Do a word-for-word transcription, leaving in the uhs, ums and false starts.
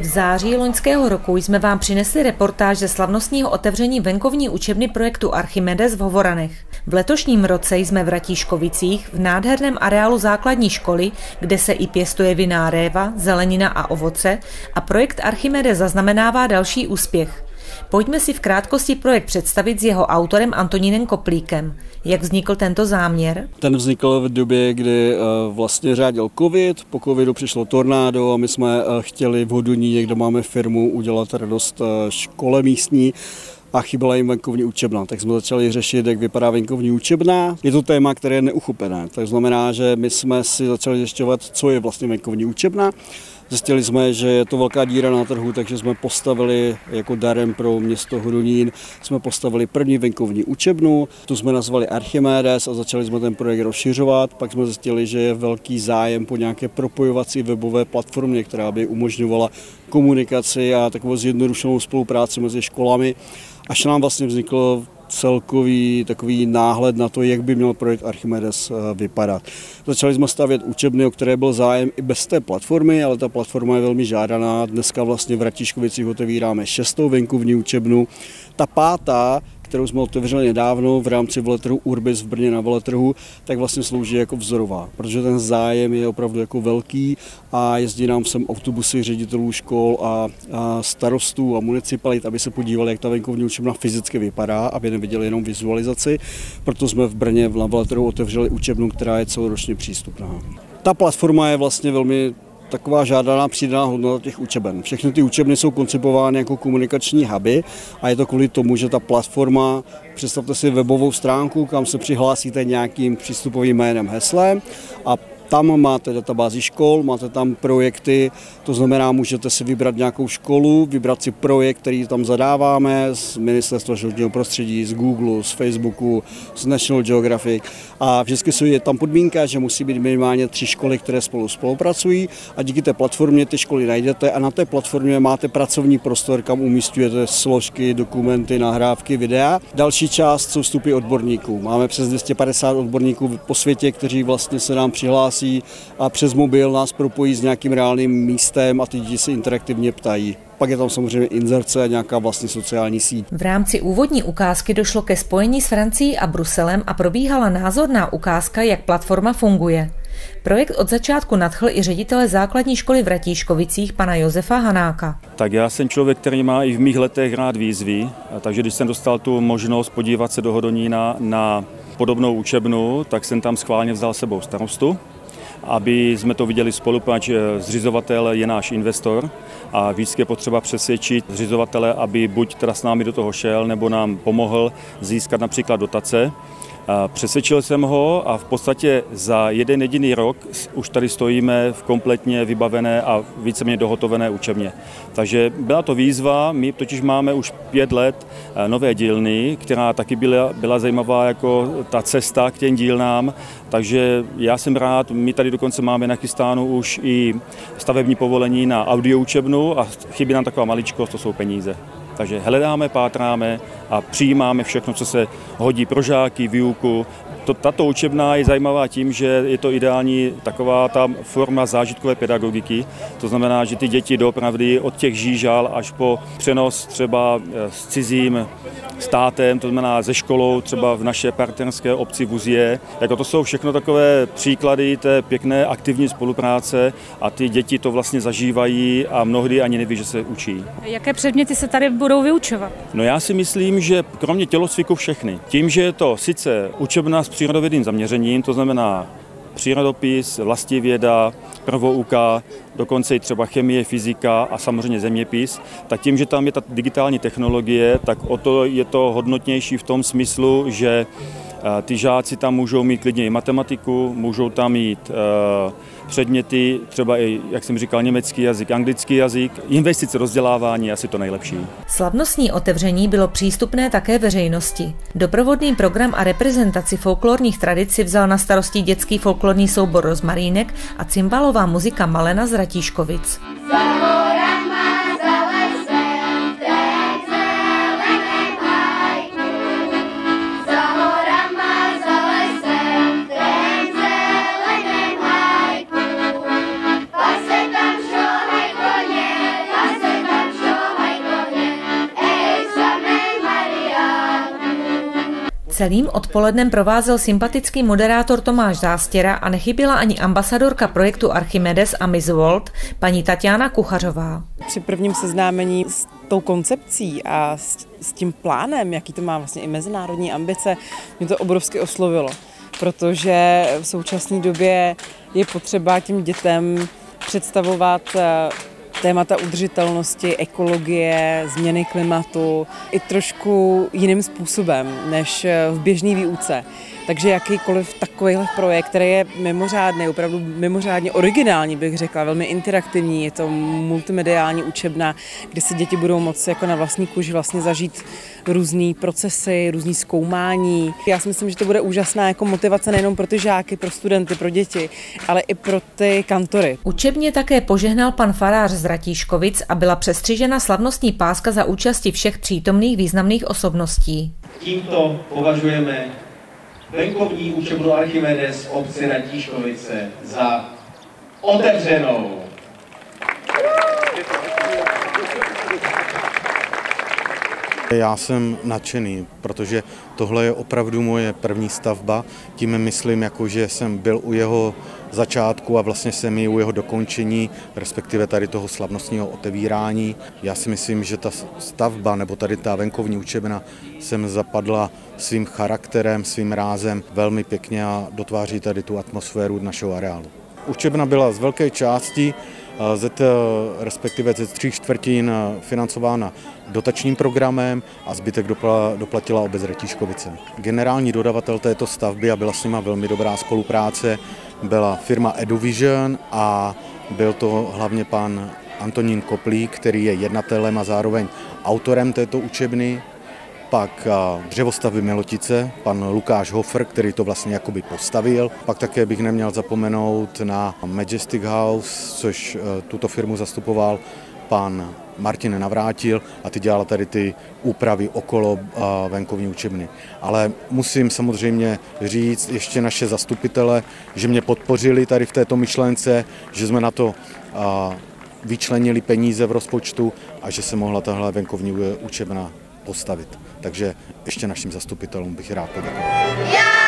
V září loňského roku jsme vám přinesli reportáž ze slavnostního otevření venkovní učebny projektu Archimedes v Hovoranech. V letošním roce jsme v Ratíškovicích v nádherném areálu základní školy, kde se i pěstuje vinná réva, zelenina a ovoce, a projekt Archimedes zaznamenává další úspěch. Pojďme si v krátkosti projekt představit s jeho autorem Antonínem Koplíkem. Jak vznikl tento záměr? Ten vznikl v době, kdy vlastně řádil covid, po covidu přišlo tornádo a my jsme chtěli v Hodoníně, kde máme firmu, udělat radost škole místní a chyběla jim venkovní učebna. Tak jsme začali řešit, jak vypadá venkovní učebna. Je to téma, které je neuchopené, tak znamená, že my jsme si začali zjišťovat, co je vlastně venkovní učebna. Zjistili jsme, že je to velká díra na trhu, takže jsme postavili jako darem pro město Hodonín, jsme postavili první venkovní učebnu, tu jsme nazvali Archimedes a začali jsme ten projekt rozšiřovat. Pak jsme zjistili, že je velký zájem po nějaké propojovací webové platformě, která by umožňovala komunikaci a takovou zjednodušenou spolupráci mezi školami, až nám vlastně vzniklo celkový takový náhled na to, jak by měl projekt Archimedes vypadat. Začali jsme stavět učebny, o které byl zájem i bez té platformy, ale ta platforma je velmi žádaná. Dneska vlastně v Ratíškovicích otevíráme šestou venkovní učebnu. Ta pátá, kterou jsme otevřeli nedávno v rámci veletrhu Urbis v Brně na veletrhu, tak vlastně slouží jako vzorová, protože ten zájem je opravdu jako velký a jezdí nám sem autobusy ředitelů škol a, a starostů a municipalit, aby se podívali, jak ta venkovní učebna fyzicky vypadá, aby neviděli jenom vizualizaci, proto jsme v Brně na veletrhu otevřeli učebnu, která je celoročně přístupná. Ta platforma je vlastně velmi taková žádaná přidaná hodnota těch učeben. Všechny ty učebny jsou koncipovány jako komunikační huby a je to kvůli tomu, že ta platforma, představte si webovou stránku, kam se přihlásíte nějakým přístupovým jménem, heslem, a tam máte databázi škol, máte tam projekty, to znamená, můžete si vybrat nějakou školu, vybrat si projekt, který tam zadáváme z Ministerstva životního prostředí, z Google, z Facebooku, z National Geographic, a vždycky je tam podmínka, že musí být minimálně tři školy, které spolu spolupracují, a díky té platformě ty školy najdete a na té platformě máte pracovní prostor, kam umístujete složky, dokumenty, nahrávky, videa. Další část jsou vstupy odborníků. Máme přes dvě stě padesát odborníků po světě, kteří vlastně se nám přihlásí a přes mobil nás propojí s nějakým reálným místem a ty děti se interaktivně ptají. Pak je tam samozřejmě inzerce a nějaká vlastní sociální síť. V rámci úvodní ukázky došlo ke spojení s Francií a Bruselem a probíhala názorná ukázka, jak platforma funguje. Projekt od začátku nadchl i ředitele základní školy v Ratíškovicích, pana Josefa Hanáka. Tak já jsem člověk, který má i v mých letech rád výzvy, takže když jsem dostal tu možnost podívat se do Hodonína na podobnou učebnu, tak jsem tam schválně vzal sebou starostu, aby jsme to viděli spolu, protože zřizovatel je náš investor a vždycky je potřeba přesvědčit zřizovatele, aby buď teda s námi do toho šel, nebo nám pomohl získat například dotace. Přesvědčil jsem ho a v podstatě za jeden jediný rok už tady stojíme v kompletně vybavené a víceméně dohotovené učebně. Takže byla to výzva, my totiž máme už pět let nové dílny, která taky byla, byla zajímavá jako ta cesta k těm dílnám, takže já jsem rád, my tady dokonce máme nachystáno už i stavební povolení na audio učebnu a chybí nám taková maličkost, to jsou peníze. Takže hledáme, pátráme a přijímáme všechno, co se hodí pro žáky, výuku. Tato učebna je zajímavá tím, že je to ideální taková ta forma zážitkové pedagogiky. To znamená, že ty děti doopravdy od těch žížal až po přenos třeba s cizím státem, to znamená ze školou, třeba v naše partnerské obci Vuzje. Jako to jsou všechno takové příklady té pěkné aktivní spolupráce a ty děti to vlastně zažívají a mnohdy ani neví, že se učí. Jaké předměty se tady budou vyučovat? No já si myslím, že kromě tělocviku všechny. Tím, že je to sice učebna s přírodovědným zaměřením, to znamená přírodopis, vlastivěda, prvouka, dokonce i třeba chemie, fyzika a samozřejmě zeměpis, tak tím, že tam je ta digitální technologie, tak o to je to hodnotnější v tom smyslu, že ty žáci tam můžou mít klidně i matematiku, můžou tam mít předměty, třeba i, jak jsem říkal, německý jazyk, anglický jazyk, investice do vzdělávání je asi to nejlepší. Slavnostní otevření bylo přístupné také veřejnosti. Doprovodný program a reprezentaci folklorních tradic si vzal na starosti dětský folklorní soubor Rozmarinek a cymbalová muzika Malena z Ratíškovic. Celým odpolednem provázel sympatický moderátor Tomáš Zástěra a nechyběla ani ambasadorka projektu Archimedes a Miss World, paní Tatiana Kuchařová. Při prvním seznámení s tou koncepcí a s tím plánem, jaký to má vlastně i mezinárodní ambice, mě to obrovsky oslovilo, protože v současné době je potřeba těm dětem představovat témata udržitelnosti, ekologie, změny klimatu i trošku jiným způsobem než v běžné výuce. Takže jakýkoliv takovýhle projekt, který je mimořádný, opravdu mimořádně originální, bych řekla, velmi interaktivní, je to multimediální učebna, kde si děti budou moci jako na vlastní kůži vlastně zažít různé procesy, různé zkoumání. Já si myslím, že to bude úžasná jako motivace nejenom pro ty žáky, pro studenty, pro děti, ale i pro ty kantory. Učebně také požehnal pan farář z Ratíškovic a byla přestřižena slavnostní páska za účasti všech přítomných významných osobností. Tímto považujeme venkovní učebnu Archimedes obci Ratíškovice za otevřenou. Já jsem nadšený, protože tohle je opravdu moje první stavba. Tím myslím, jako, že jsem byl u jeho začátku a vlastně jsem i u jeho dokončení, respektive tady toho slavnostního otevírání. Já si myslím, že ta stavba nebo tady ta venkovní učebna sem zapadla svým charakterem, svým rázem velmi pěkně a dotváří tady tu atmosféru našeho areálu. Učebna byla z velké části, ze, respektive ze tří čtvrtin financována dotačním programem a zbytek doplatila obec Ratíškovice. Generální dodavatel této stavby, a byla s nima velmi dobrá spolupráce, byla firma EduVision a byl to hlavně pan Antonín Koplík, který je jednatelem a zároveň autorem této učebny. Pak dřevostavby Milotice, pan Lukáš Hofer, který to vlastně jakoby postavil. Pak také bych neměl zapomenout na Majestic House, což tuto firmu zastupoval pan Martin Navrátil a ty dělal tady ty úpravy okolo venkovní učebny. Ale musím samozřejmě říct ještě naše zastupitele, že mě podpořili tady v této myšlence, že jsme na to vyčlenili peníze v rozpočtu a že se mohla tahle venkovní učebna postavit. Takže ještě našim zastupitelům bych rád poděkoval.